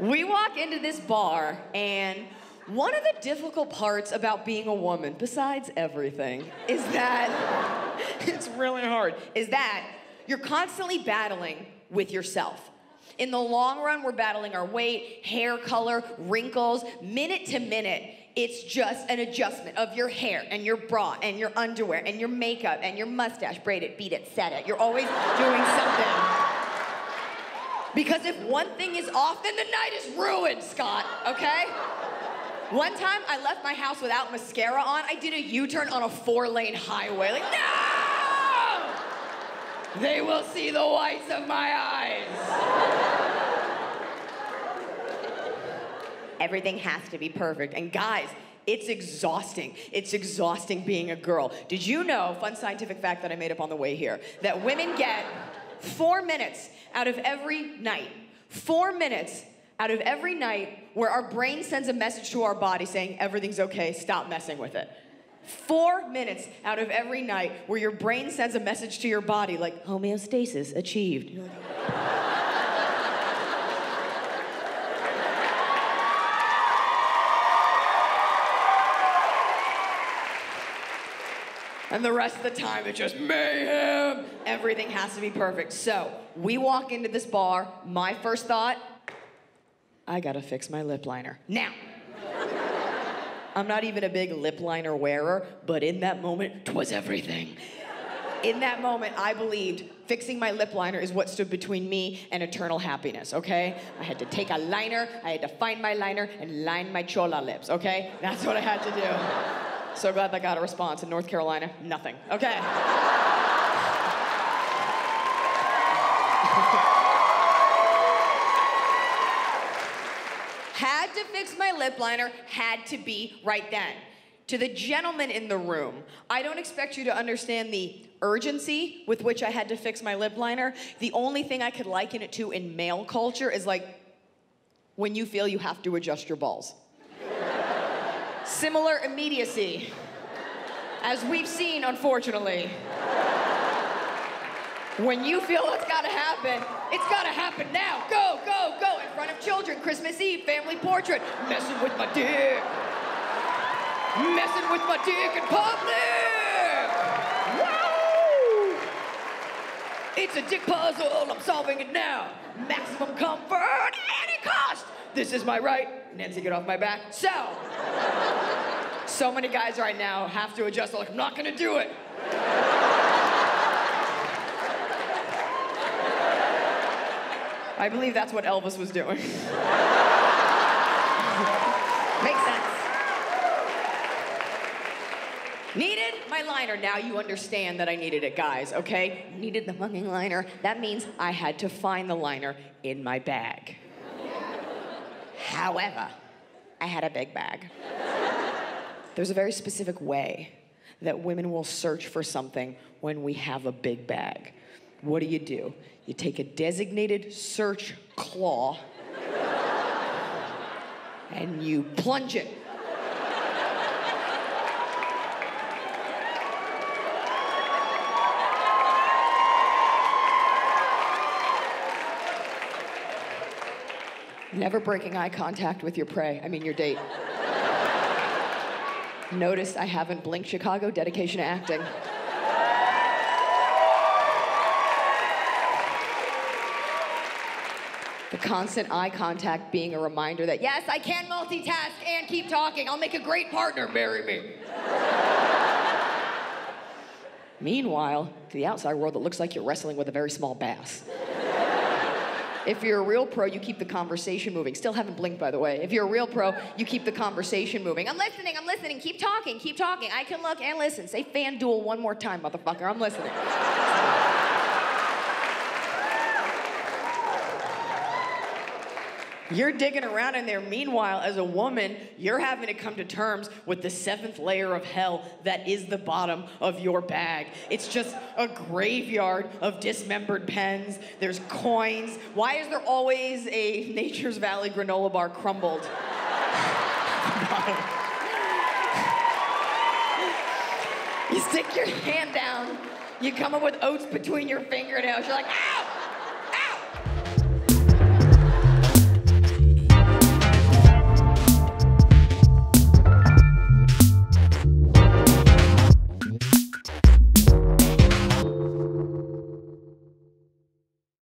We walk into this bar, and one of the difficult parts about being a woman, besides everything, is that, it's really hard, is that you're constantly battling with yourself. In the long run, we're battling our weight, hair color, wrinkles, minute to minute. It's just an adjustment of your hair and your bra and your underwear and your makeup and your mustache. Braid it, beat it, set it. You're always doing something. Because if one thing is off, then the night is ruined, Scott, okay? One time, I left my house without mascara on. I did a U-turn on a 4-lane highway. Like, no! They will see the whites of my eyes. Everything has to be perfect. And guys, it's exhausting. It's exhausting being a girl. Did you know, fun scientific fact that I made up on the way here, that women get 4 minutes out of every night, 4 minutes out of every night where our brain sends a message to our body saying, everything's okay, stop messing with it. 4 minutes out of every night where your brain sends a message to your body like, homeostasis achieved. You're like, and the rest of the time, it's just mayhem. Everything has to be perfect. So we walk into this bar. My first thought, I gotta fix my lip liner. Now, I'm not even a big lip liner wearer, but in that moment, 'twas everything. In that moment, I believed fixing my lip liner is what stood between me and eternal happiness, okay? I had to take a liner, I had to find my liner, and line my chola lips, okay? That's what I had to do. So glad that got a response. In North Carolina, nothing. Okay. Had to fix my lip liner, had to be right then. To the gentleman in the room, I don't expect you to understand the urgency with which I had to fix my lip liner. The only thing I could liken it to in male culture is like when you feel you have to adjust your balls. Similar immediacy, as we've seen, unfortunately. When you feel it's gotta happen now. Go, go, go, in front of children, Christmas Eve, family portrait. Messing with my dick. Messing with my dick in public. Woo! It's a dick puzzle, I'm solving it now. Maximum comfort at any cost. This is my right. Nancy, get off my back. So many guys right now have to adjust. They're like, I'm not gonna do it. I believe that's what Elvis was doing. Makes sense. Needed my liner. Now you understand that I needed it, guys, okay? Needed the fucking liner. That means I had to find the liner in my bag. However, I had a big bag. There's a very specific way that women will search for something when we have a big bag. What do? You take a designated search claw and you plunge it. Never breaking eye contact with your prey. I mean, your date. Notice I haven't blinked, Chicago. Dedication to acting. The constant eye contact being a reminder that, yes, I can multitask and keep talking. I'll make a great partner. Marry me. Meanwhile, to the outside world, it looks like you're wrestling with a very small bass. If you're a real pro, you keep the conversation moving. Still haven't blinked, by the way. If you're a real pro, you keep the conversation moving. I'm listening, keep talking. I can look and listen. Say FanDuel one more time, motherfucker, I'm listening. You're digging around in there. Meanwhile, as a woman, you're having to come to terms with the 7th layer of hell that is the bottom of your bag. It's just a graveyard of dismembered pens. There's coins. Why is there always a Nature's Valley granola bar crumbled? You stick your hand down. You come up with oats between your fingernails. You're like, ow!